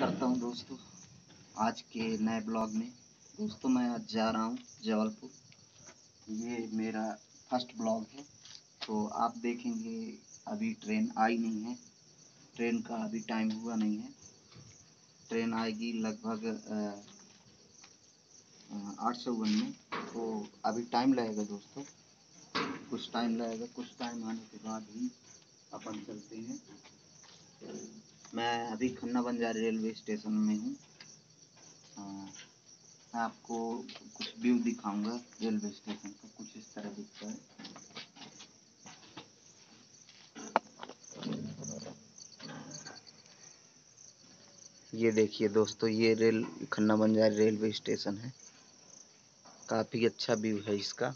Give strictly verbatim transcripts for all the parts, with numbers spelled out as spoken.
करता हूं दोस्तों आज के नए ब्लॉग में। दोस्तों मैं आज जा रहा हूं जबलपुर, ये मेरा फर्स्ट ब्लॉग है। तो आप देखेंगे अभी ट्रेन आई नहीं है, ट्रेन का अभी टाइम हुआ नहीं है। ट्रेन आएगी लगभग आठ सौ वन में, तो अभी टाइम लगेगा दोस्तों, कुछ टाइम लगेगा। कुछ टाइम आने के बाद ही अपन चलते हैं। मैं अभी खन्ना बंजारी रेलवे स्टेशन में हूँ। मैं आपको कुछ व्यू दिखाऊंगा रेलवे स्टेशन का, कुछ इस तरह दिखता है। ये देखिए दोस्तों, ये rail Khanna Banjari railway station है। काफ़ी अच्छा व्यू है इसका।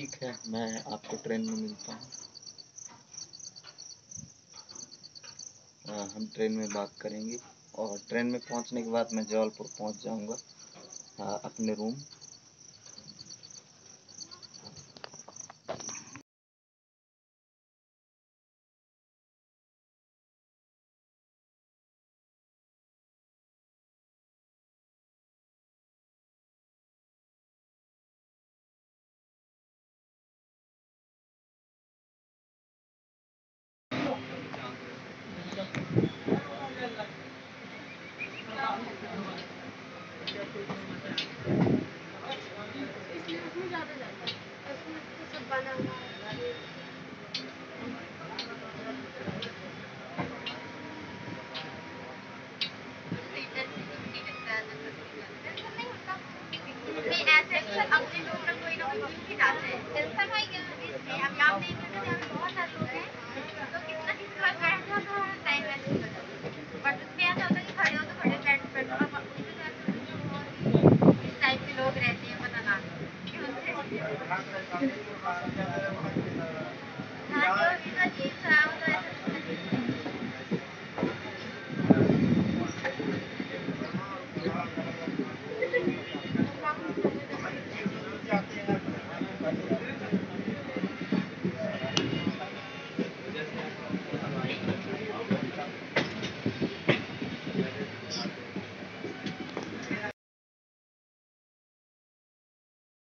ठीक है, मैं आपको ट्रेन में मिलता हूँ। हम ट्रेन में बात करेंगे और ट्रेन में पहुँचने के बाद मैं जबलपुर पहुँच जाऊँगा अपने रूम। ऐसे अक्सर अपने लोग कोई ना कोई डालते हैं।